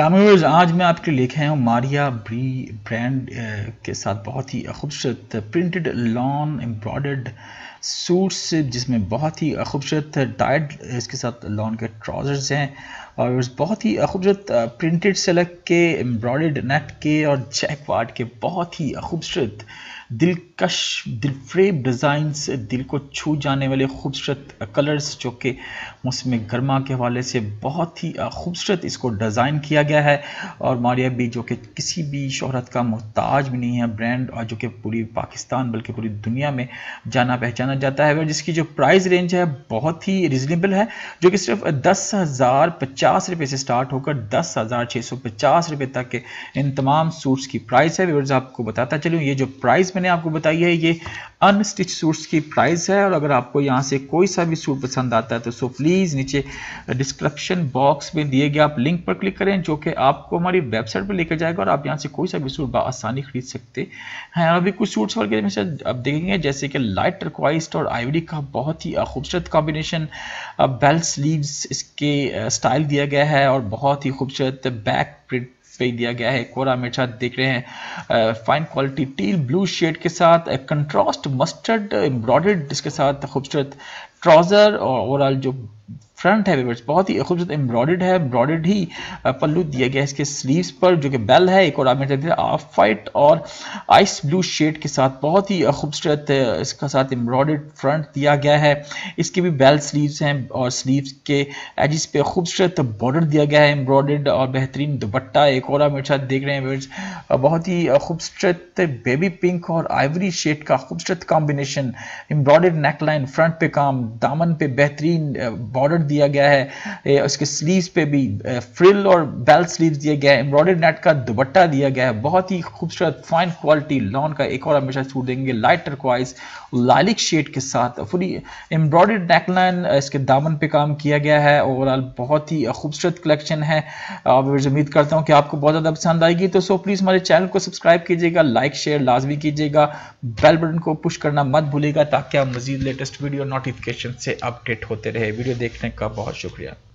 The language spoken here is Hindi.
अस्सलाम वालेकुम। आज मैं आपके लिए लेके आया हूँ मारिया बी ब्रांड के साथ बहुत ही खूबसूरत प्रिंटेड लॉन एम्ब्रॉयडर्ड सूट्स, जिसमें बहुत ही खूबसूरत टाइड इसके साथ लॉन के ट्राउज़र्स हैं और बहुत ही खूबसूरत प्रिंटेड सलक के एम्ब्रॉयडर्ड नेट के और जैकवार्ड के बहुत ही खूबसूरत दिलकश दिलफ्रेब डिज़ाइंस, दिल को छू जाने वाले खूबसूरत कलर्स जो कि मौसम गर्मा के हवाले से बहुत ही खूबसूरत इसको डिज़ाइन किया गया है। और मारिया बी जो कि किसी भी शोहरत का मोहताज भी नहीं है ब्रांड, और जो कि पूरी पाकिस्तान बल्कि पूरी दुनिया में जाना पहचाना जाता है, और जिसकी जो प्राइस रेंज है बहुत ही रिजनेबल है, जो कि सिर्फ 10,050 रुपये से स्टार्ट होकर 10,650 रुपये तक के इन तमाम सूट्स की प्राइस है। व्यूअर्स आपको बताता चलूँ, ये जो प्राइस मैंने आपको बताई है ये अनस्टिच सूट्स की प्राइस है, और अगर आपको यहाँ से कोई सा भी सूट पसंद आता है तो सो प्लीज़ नीचे डिस्क्रिप्शन बॉक्स में दिए गए आप लिंक पर क्लिक करें, जो कि आपको हमारी वेबसाइट पर लेकर जाएगा और आप यहाँ से कोई सा भी सूट आसानी खरीद सकते हैं। अभी कुछ सूट्स वगैरह में आप देखेंगे जैसे कि लाइट टर्क्वाइज और आइवरी का बहुत ही खूबसूरत कॉम्बिनेशन, बेल स्लीव्स इसके स्टाइल दिया गया है और बहुत ही खूबसूरत बैक प्रिंट पे दिया गया है। कोरा मेरे साथ देख रहे हैं fine quality teal blue shade के साथ कंट्रास्ट मस्टर्ड एम्ब्रॉयडर्ड इसके साथ खूबसूरत ट्राउज़र, और ओवरऑल जो फ्रंट है व्यूअर्स बहुत ही खूबसूरत एम्ब्रॉयडर्ड है, एम्ब्रॉयडर्ड ही पल्लू दिया गया है इसके स्लीव्स पर जो कि बेल है। एक और आप ऑफ वाइट और आइस ब्लू शेड के साथ बहुत ही खूबसूरत इसका साथ एम्ब्रॉयडर्ड फ्रंट दिया गया है, इसके भी बेल स्लीव्स हैं और स्लीव्स के एजिस पे खूबसूरत बॉर्डर दिया गया है एम्ब्रॉयडर्ड और बेहतरीन दुपट्टा। एक और आप मेरे साथ देख रहे हैं व्यूअर्स बहुत ही खूबसूरत बेबी पिंक और आइवरी शेड का खूबसूरत कॉम्बिनेशन, एम्ब्रॉयडर्ड नेकलाइन, फ्रंट पे काम, दामन पे बेहतरीन बॉर्डर दिया गया है, उसके स्लीव्स पे भी फ्रिल और बेल स्लीव्स दिया गया है, एम्ब्रॉयडर्ड नेट का दुपट्टा दिया गया है। बहुत ही खूबसूरत फाइन क्वालिटी लॉन का एक और हमेशा सूट देंगे लाइट टर्क्वाइज लालिक शेड के साथ, फुली एम्ब्रॉयडर्ड नेकलाइन, इसके दामन पे काम किया गया है। ओवरऑल बहुत ही खूबसूरत कलेक्शन है, उम्मीद करता हूँ कि आपको बहुत ज़्यादा पसंद आएगी। तो सो प्लीज़ हमारे चैनल को सब्सक्राइब कीजिएगा, लाइक शेयर लाजमी कीजिएगा, बेल बटन को पुश करना मत भूलिएगा ताकि आप मज़ीद लेटेस्ट वीडियो नोटिफिकेशन से अपडेट होते रहे। वीडियो देखने का बहुत शुक्रिया।